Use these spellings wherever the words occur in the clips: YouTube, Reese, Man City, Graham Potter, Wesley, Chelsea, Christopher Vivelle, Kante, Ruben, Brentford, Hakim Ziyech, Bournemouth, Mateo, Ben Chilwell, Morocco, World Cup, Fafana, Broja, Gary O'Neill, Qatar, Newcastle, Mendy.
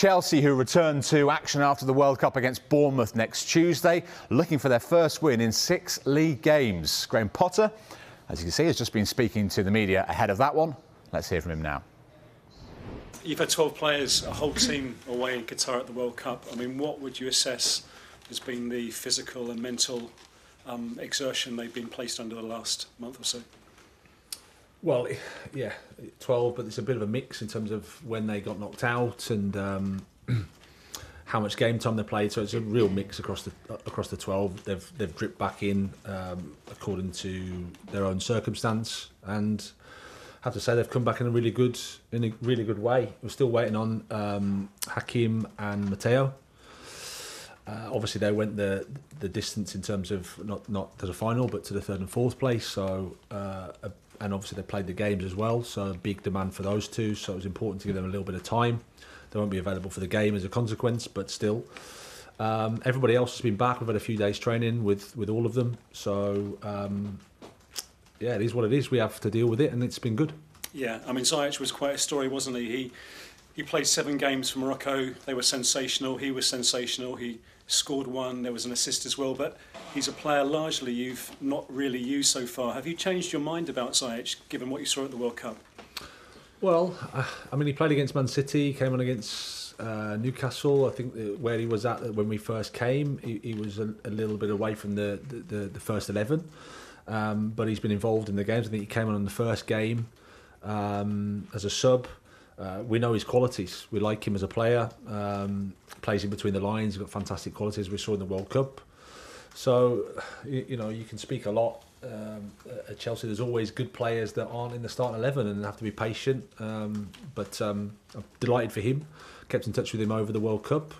Chelsea, who return to action after the World Cup against Bournemouth next Tuesday, looking for their first win in 6 league games. Graham Potter, as you can see, has just been speaking to the media ahead of that one. Let's hear from him now. You've had 12 players, a whole team away in Qatar at the World Cup. I mean, what would you assess has been the physical and mental exertion they've been placed under the last month or so? Well, yeah, 12, but it's a bit of a mix in terms of when they got knocked out and how much game time they played. So it's a real mix across the 12. They've dripped back in according to their own circumstance, and I have to say they've come back in a really good way. We're still waiting on Hakim and Mateo. Obviously, they went the distance in terms of not to the final, but to the 3rd and 4th place. So and obviously they played the games as well. So big demand for those two. So it was important to give them a little bit of time. They won't be available for the game as a consequence, but still, everybody else has been back. We've had a few days training with all of them. So. Yeah, it is what it is. We have to deal with it, and it's been good. Yeah, I mean, Ziyech was quite a story, wasn't he? He played 7 games for Morocco. They were sensational. He was sensational. He scored 1. There was an assist as well. But he's a player largely you've not really used so far. Have you changed your mind about Ziyech, given what you saw at the World Cup? Well, I mean, he played against Man City. He came on against Newcastle. I think where he was at when we first came, he was a little bit away from the first 11. But he's been involved in the games. I think he came on in the first game as a sub. We know his qualities. We like him as a player. Plays in between the lines. He's got fantastic qualities we saw in the World Cup. So, you know, you can speak a lot at Chelsea. There's always good players that aren't in the starting 11 and have to be patient. But I'm delighted for him. Kept in touch with him over the World Cup.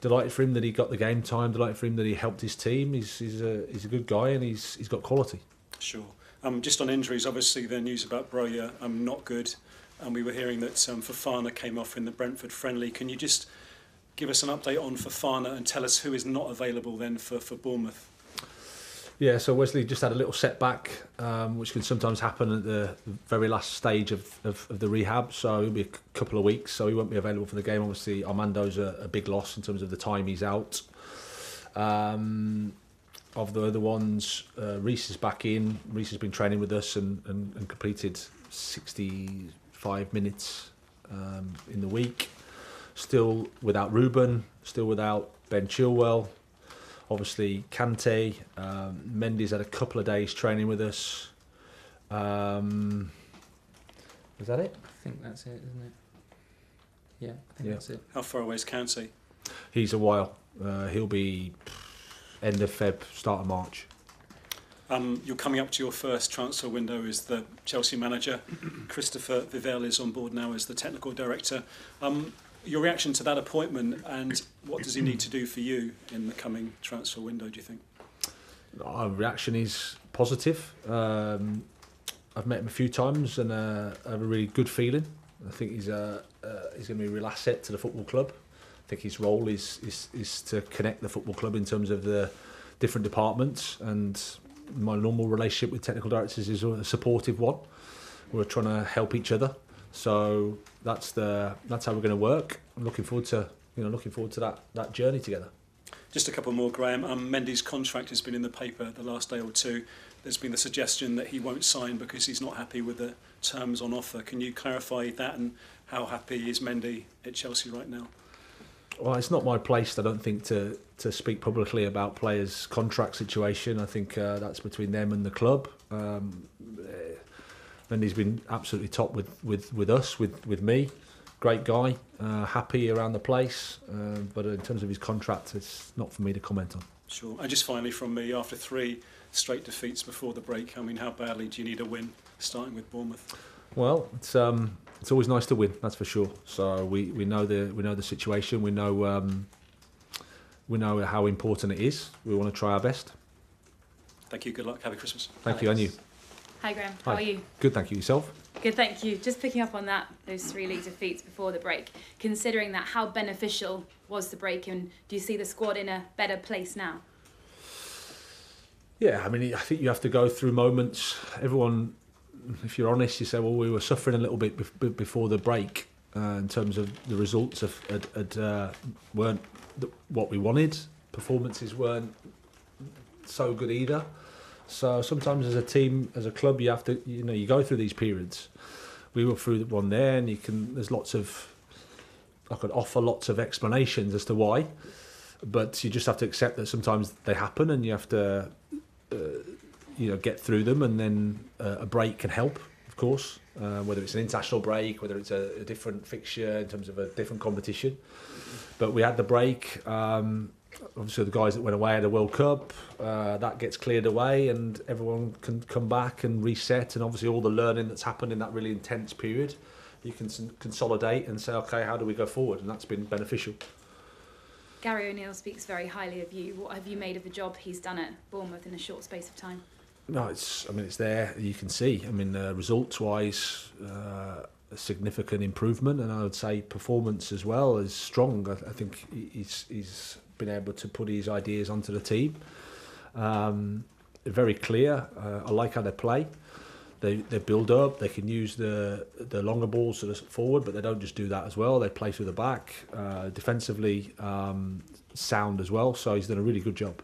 Delighted for him that he got the game time. Delighted for him that he helped his team. He's a good guy, and he's got quality. Sure. Just on injuries, obviously the news about Broja not good, and we were hearing that Fafana came off in the Brentford friendly. Can you just give us an update on Fafana and tell us who is not available then for Bournemouth? Yeah, so Wesley just had a little setback, which can sometimes happen at the very last stage of the rehab. So it'll be a couple of weeks, so he won't be available for the game. Obviously, Armando's a big loss in terms of the time he's out. Of the other ones, Reese is back in. Reese has been training with us and completed 65 minutes in the week. Still without Ruben, still without Ben Chilwell. Obviously, Kante, Mendy's had a couple of days training with us. Is that it? I think that's it, isn't it? Yeah, I think that's it. How far away is Kante? He's a while. He'll be end of Feb, start of March. You're coming up to your first transfer window as the Chelsea manager. Christopher Vivelle is on board now as the technical director. Your reaction to that appointment, and what does he need to do for you in the coming transfer window, do you think? Our reaction is positive. I've met him a few times, and I have a really good feeling. I think he's going to be a real asset to the football club. I think his role is to connect the football club in terms of the different departments, and my normal relationship with technical directors is a supportive one. We're trying to help each other. So that's how we're going to work. I'm looking forward to that journey together. Just a couple more, Graham. Mendy's contract has been in the paper the last day or two. There's been the suggestion that he won't sign because he's not happy with the terms on offer. Can you clarify that, and how happy is Mendy at Chelsea right now? Well, it's not my place, I don't think, to speak publicly about players' contract situation. I think that's between them and the club. Mendy's been absolutely top with us, with me. Great guy, happy around the place. But in terms of his contract, it's not for me to comment on. Sure. And just finally from me, after 3 straight defeats before the break, I mean, how badly do you need a win, starting with Bournemouth? Well, it's always nice to win, that's for sure. So we know the situation. We know how important it is. We want to try our best. Thank you. Good luck. Happy Christmas. Thank you, and you. Hi Graham, how are you? Good, thank you. Yourself? Good, thank you. Just picking up on that, those 3 league defeats before the break, considering that, how beneficial was the break, and do you see the squad in a better place now? Yeah, I mean, I think you have to go through moments. Everyone, if you're honest, you say, well, we were suffering a little bit before the break. in terms of the results of, weren't what we wanted. Performances weren't so good either. So sometimes as a team, as a club, you have to, you know, you go through these periods. We were through one there, and you can. There's lots of. I could offer lots of explanations as to why, but you just have to accept that sometimes they happen, and you have to, you know, get through them. And then a break can help, of course. Whether it's an international break, whether it's a different fixture in terms of a different competition. But we had the break. Obviously, the guys that went away had a World Cup. That gets cleared away, and everyone can come back and reset. And obviously, all the learning that's happened in that really intense period, you can consolidate and say, okay, how do we go forward? And that's been beneficial. Gary O'Neill speaks very highly of you. What have you made of the job he's done at Bournemouth in a short space of time? No, it's. I mean, it's there. You can see. I mean, results-wise, a significant improvement, and I would say performance as well is strong. I think he's been able to put his ideas onto the team. Very clear. I like how they play. They build up. They can use the longer balls to the forward, but they don't just do that as well. They play through the back. Defensively sound as well. So he's done a really good job.